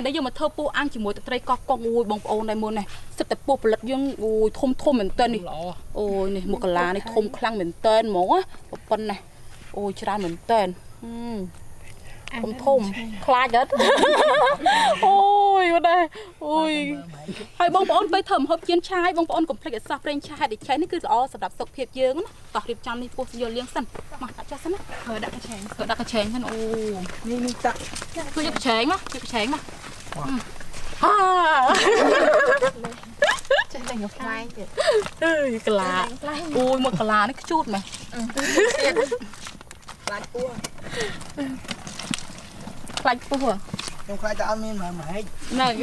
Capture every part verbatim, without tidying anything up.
này đây dùng mà thơ po ăn chỉ muốn tới có con ui bông ôn này môn này sắp tới po lật dương ui thôm thôm mình tên đi ôi này một cái lá này thôm khăn mình tên mỏ một con này ôi chả mình tên thôm thôm khla chết ôi vào đây ôi hay bông ôn tới thầm hộp chiến trai bông ôn cũng phải cái sạp lên trai để cháy nó cứ rõ sắp đặt sập thiệt dương nó tỏ điệp tròn đi po giờ liêng sân mà đặt cho sân á khởi đặt cái chén khởi đặt cái chén sân ôi mình mình tặng cứ giật chén mà giật chén mà chân thành ngọc mai kìa ơi cà lá ôi một cà lá nó chút mày lá cua lá cua không khai tao ăn miên mà mày này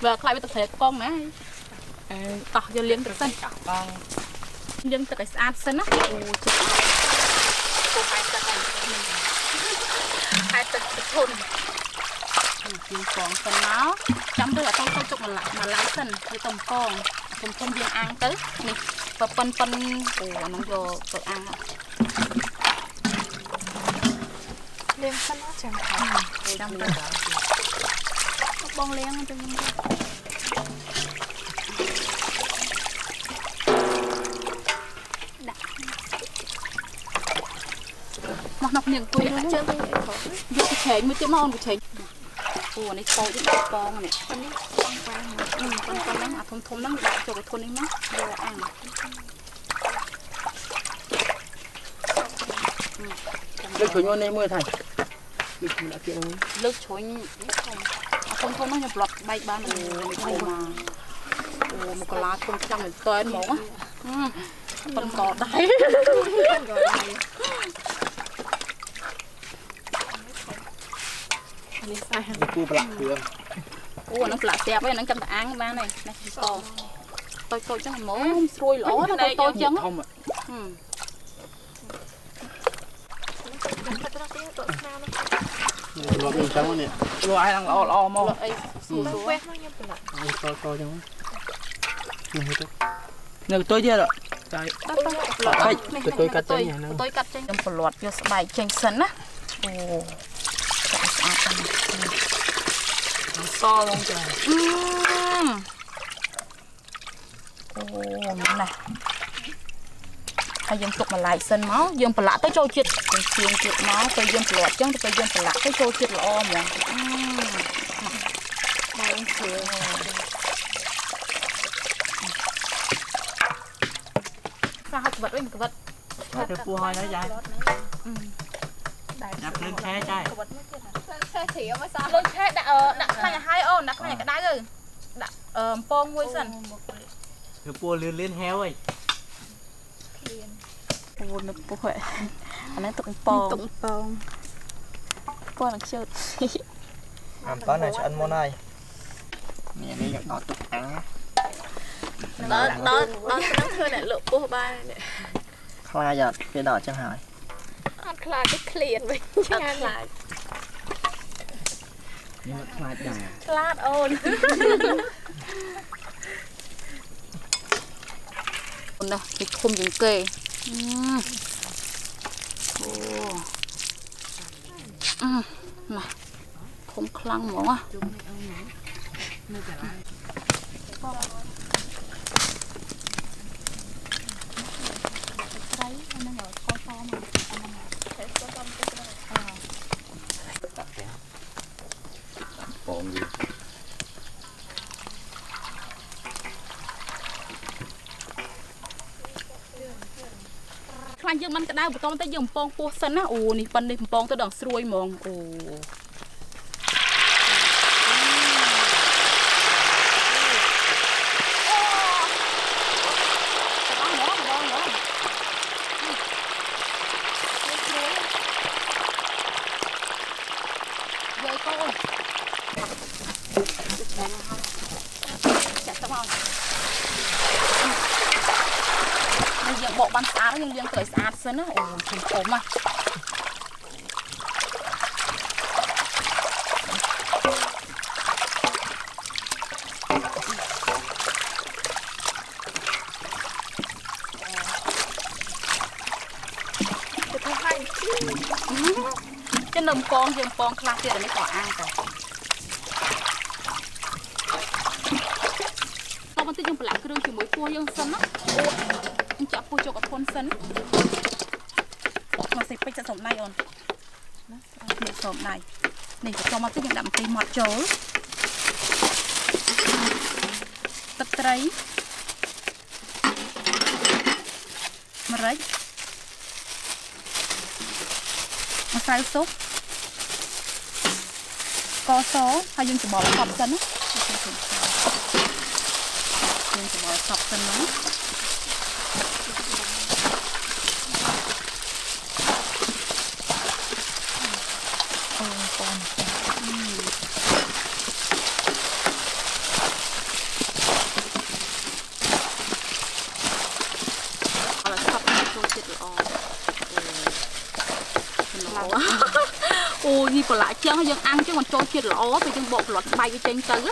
và khai với tập thể con mày tỏ cho liếm được sân con liếm từ cái ăn sân á hai tận thôn dùng con con nó chấm được là con con chục mà lại mà lái sân thì tầm con tầm con viên ăn tới này và phân phân của nó vô vợ ăn lên sân nó chẳng phải để đâm lên bông lên cho mình mặc nọc miệng quay lại chơi vô cái chén mới tiếp non của chén ủa này to đến con này con con con nó mà thôm thôm nó lại cho cái thôn ấy mất rồi ăn lướt chuối nhon này mưa thầy lướt chuối thôm thôm nó nhập lọt bay ban này mà một cái lá thôm trăng này to đến mỏ con cò đấy cua bạc đường, cua nó bạc đẹp vậy nó chấm ăn ba này, này to, to to chắc là mỡ xuôi lỗ nó to to chân á, lỗ mình trắng này, lỗ ai đang lỗ lỗ mông, to to chân, này tôi chưa rồi, tôi tôi cắt chân này, tôi cắt chân, chấm bột lót cho bài chân sấn á. To luôn trời. Uhm. Ồ, này. Hay dân tục mà lại sân máu, dân phải lạ tới trôi chít, dân chiên chít máu, tới dân phải lạ chân, tới dân phải lạ tới trôi chít là ôm rồi. Uhm. Đây ông chiều rồi. Sao học vật với một cái vật? Thôi cái cua hơi nó dài. Uhm. Đặt lên khe trai. Xe thì không sao lên khe đặt đặt này hai ôm đặt này cái đá rồi đặt pom nguôi sần cái cua liên liên héo ấy cua nó cua khỏe anh ấy tụng pom tụng pom cua nó chưa làm tao này cho ăn món này mẹ đi gặp nó tụng ăn đó đó đó nó chơi này lượn cua ba này không ai giờ cái đỏ chẳng hỏi ăn khai cái kiền với ăn khaiนี่มันคลาดอย่างคลาดโอนคนนะติดคมอย่างเกยโอ้อืมมาคมคลั่งหมอยังมันก็ได้บุตรมันแต่ยังปองปูสนะโอ้นี่ปันนี่ปองตัวดังสวยมองโอ้ยังยังเกิดสะอาดซะนะโอ้ยขมอ่ะจะทำให้จะหนู มปองเติมปองคลาสเดียวไม่ขออ้างต่อเราบันทึกยังปลาเครื่องขี้มวยปูยังสันนะยังจับปูจกกับคนสันมาใส่ไปจะสมนายอ่อนเนี่ยสมนายนี่จะมาตึกยังดำตีหมอดโจ้ตะไคร้มะเร็งมาใส่ซุปกอซอพายุจะบอกสับกันนะยังจะบอกสับกันนะโอ้ปอนอะไรสับกันโจเจตอ๋อโอ้ยปลาเชียงยังอังเจ้ามันโจเจตอ๋อไปยังบอกหลอดใบยังเจงตึ๊ด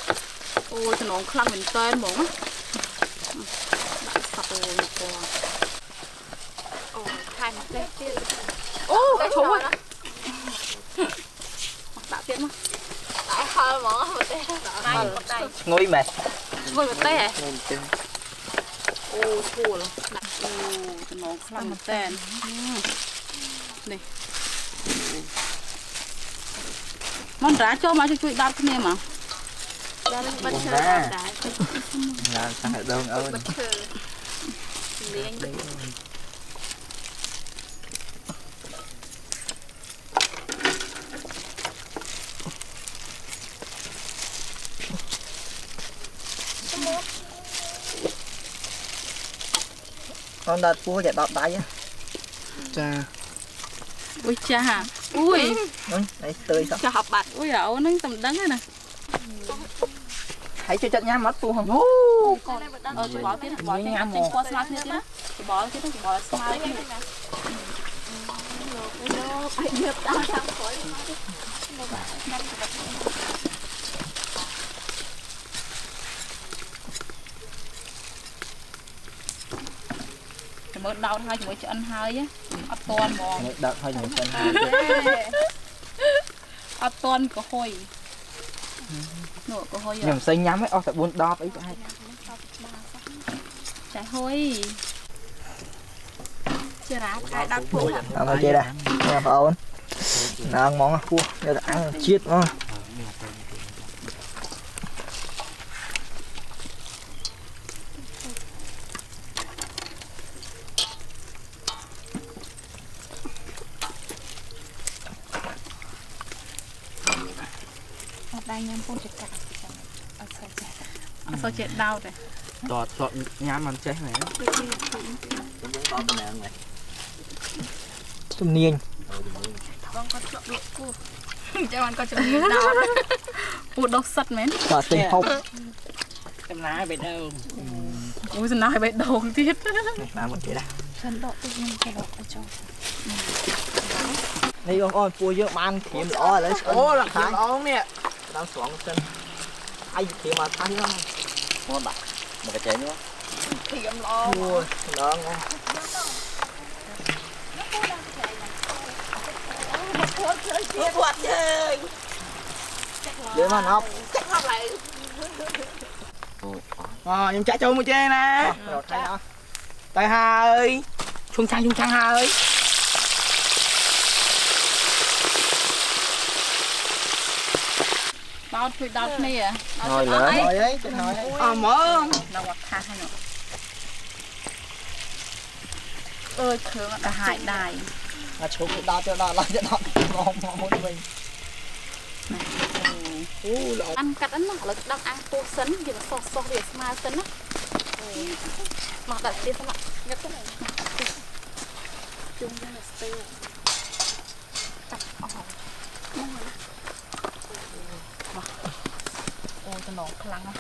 โอ้ยขนมคลั่งเหมือนเต้นหมองโอ้ยปอนโอ้ทานเตี้ยเตี้ยโอ้ไปโชว์นะตัดเตี้ยมั้ยตัดคอหมอมาเต้งอยแม่งอยมาเต้โอ้โชว์เลยโอ้จะน้องคลั่งมาเต้นนี่มันร้าโจมาช่วยดับขึ้นเนี่ยมั้งดับบัตรเชิญดับได้ดับสั่งให้โดนเอาเลี้ยงเด็กตอนเด็กปูจะดอกได้ยังจ้าอุ้ยจ้าอุ้ยไอ้เตยจ้าหอบบัดอุ้ยเอานั่งตำดังเลยนะให้ช่วยจัดงานมัดปูของงูก่อนเออจะบอกที่จะบอกที่จะจังกว่าสมาธิที่นะจะบอกที่ต้องจะบอกสมาธิที่นะไปเยอะตามทางขอยจะเมื่อดาวทายจะเมื่อจะอันหายอ่ะอัดตอนมองดาวทายจะเมื่อจะอันหายอัดตอนก็ค่อยnhầm xây nhám ấy, ôi thật buồn đo ấy ai chạy hôi chưa đã ai đang phụ làm thôi chơi đây làm ổn ăn món cua đây là ăn chiết ngon sao chết đau rồi đọt đọt nhám ăn chết này tôm niên con có chọn được cua cho ăn có chọn được đau cua độc sắt mến và tinh hộp em lá bị đau ui chân lá bị đau tiếc ba một cái đã chân đọt tự nhiên cái đọt ở trong này con ơi cua dưa man kiếm đó đấy ô là kiếm ống nè đang xoắn chân ai kiếm mà thay nó ngon bạc mà cái chế nữa kiếm lo ngon ngon để mà học chắc học lại à em chạy trâu mua chê nè tay hà ơi chung sang chung sang hà ơi đau thì đau này à rồi rồi đấy à mỡ đau quá khá hay nữa ơi thương cả hai đài mà chụp thì đau cho đau lại cho đau ngon ngon muốn mình ăn cắt ăn nọ là đang ăn tô sấn thì nó sọt sọt để mà sấn á mà đặt tiền xong ạ nhấc cái này chung với là sê cắt ỏจะน้องคลังอ่ะ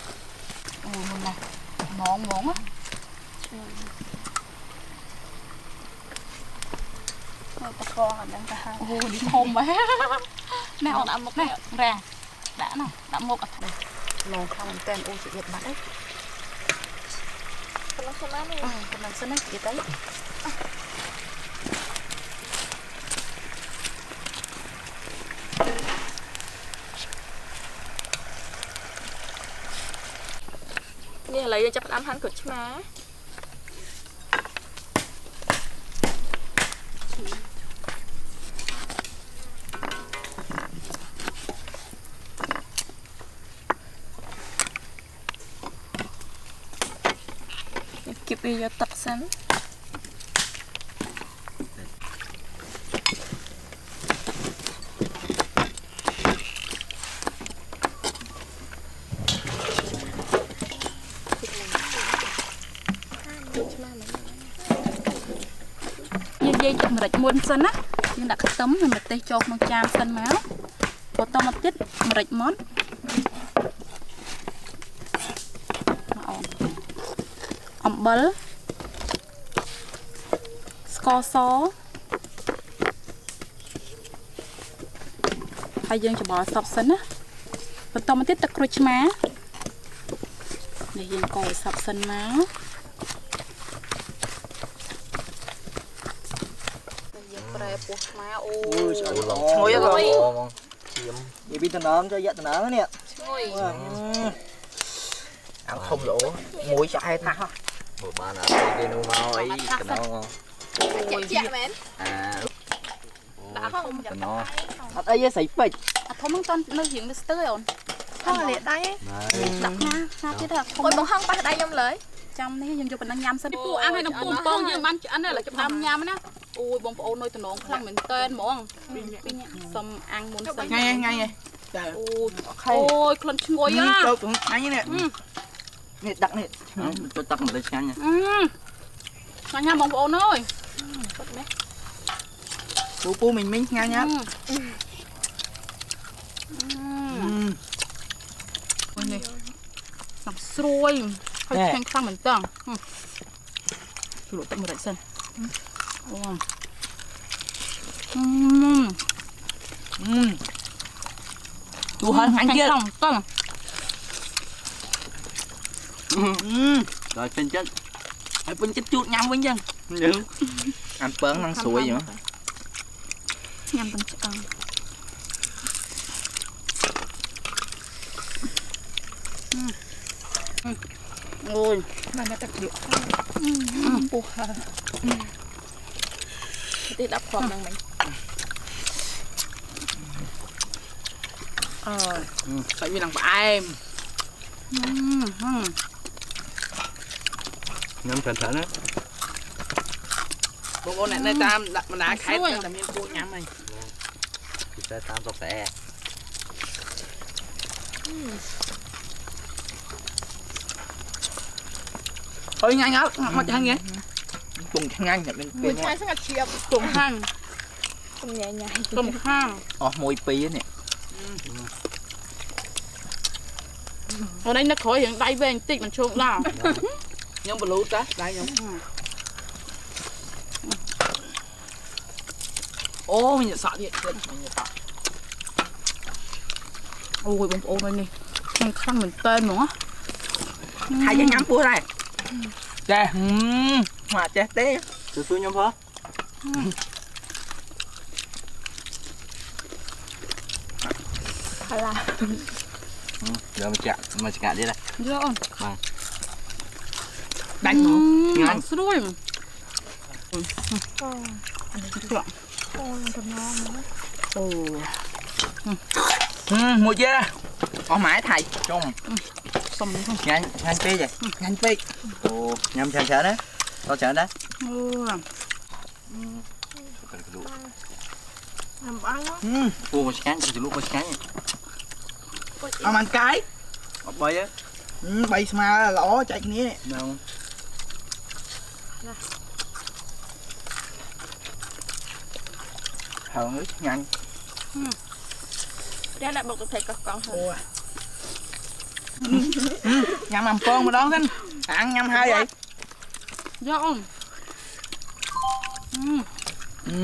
โอ้มันนะน้องมองอ่ะมาตะกอนดังกะฮะโอ้ดิคมไปแม่ออกดำมกแม่แรงดำหน่อยดำมกอ่ะน้องคลังเต็มโอ้จะเย็ดบัดได้กำลังสนามเลยกำลังสนามเย็ดได้ นี่เลยจะเป็นอันทันขึ้นใช่ไหมเก็บไปเยอะตักสันยิ่งจับมันจะม้วนสันนะยิ่งดักต้มมันจะโจกมันจามสันมาพอต้มมันติดมันจะม้วนอัมเบลสกอซอให้ยิ่งจะบ่อซอบสันนะพอต้มมันติดตะกรุดมาเนี่ยยิ่งก่อซอบสันมาโอ้ยโอ้ยโอ้ยโอ้ยอย่าบีตน้ำจะยัดน้ำเนี่ยเอาคมโหลมุ้ยจะให้ท่าบุบบ้านอะไรเป็นโนมาไอ้กันน้องเจ็บไหมน้ำคมกันน้องอัดไอ้ใส่เป็ดอัดทอมตอนเราหิวมิสเตอร์อ่อนทอมอะไรได้หนักนะน่าจะได้ทอมคนบางห้องไปได้ยำเลยจำนี่ยังจะเป็นนางยำซะปูอันให้น้ำปูปองยังมันอันนั้นแหละจะทำยำนะโอ้ยบองโอ้ยน้อยตัวน้องพลังเหมือนเต้นมองสมอังมุนไงไงไงโอ้ยโอ้ยคนช่วยอ่ะเจ้าตัวไงเนี่ยเนี่ยตักเนี่ยตัวตักมันเลยช่างเนี่ยงานงานบองโอ้ยน้อยปูปูmình mìnhงานเนี่ยวันนี้สับสวยให้แทงข้างเหมือนเต้นชูโรตักมันเลยเส้นอืมอืมดูหันหันเจี๊ยบต้องอืมrồiเป็นchất hãy bên chất chuột nhâm bên chân nhưng ăn bớn ăn sủi nữa nhâm bên chân ôi mà nó đặc biệt buồnติดรับความดังไหมเออไปวิ่งหลังไปน้ำแข็งๆนะพวกคนเนี่ยในตามมันด่าใครแต่มีปูน้ำไหมจะตามกาแฟเฮ้ยง่ายๆมาจังไงตุ่มข้างง่ายเนี่ยเป็นเป็นใช่สักเชียบตุ่มข้างตุ่มใหญ่ใหญ่ตุ่มข้างอ๋อมวยปีเนี่ยวันนี้นักขออย่างได้เวงติดมันโชคลาภยังบรรลุจ้ะได้ยังโอ้มันจะสะเดี่ยเกินมันจะตัดโอ้ยบอมโอ้มันนี่มันคลั่งเหมือนเต้นหมอใครจะย้ำปูอะไรเจ้มาเจ๊เต้สู้สู้ยมพ่ออะไรเดี๋ยวมาจับมาจับกันดิเลยเยอะมาดันหนูดันสู้ด้วยโอ้โอ้มูเจ้เอาไม้ไทยจมงานงานเป๊ะเลยงานเป๊ะโอ้ยำเฉยเฉยนะเราเฉยนะทำบ้างวะปูมาสแกนจะลูกมาสแกนเอามันไก่เอาไปอ่ะไปมาล้อใจนี้เนี่ยเฮ้ยงานได้แล้วบอกกับใครก็กองเถอะnhâm làm con mà đón thế ăn nhâm hai vậy do không ừ ừ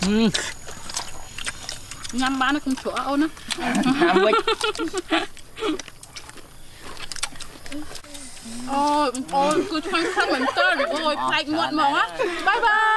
ừ nhâm ba nó cũng sữa ôn á ôi ôi cứ thoáng thoáng mình chơi rồi phải muộn mỏng á bye bye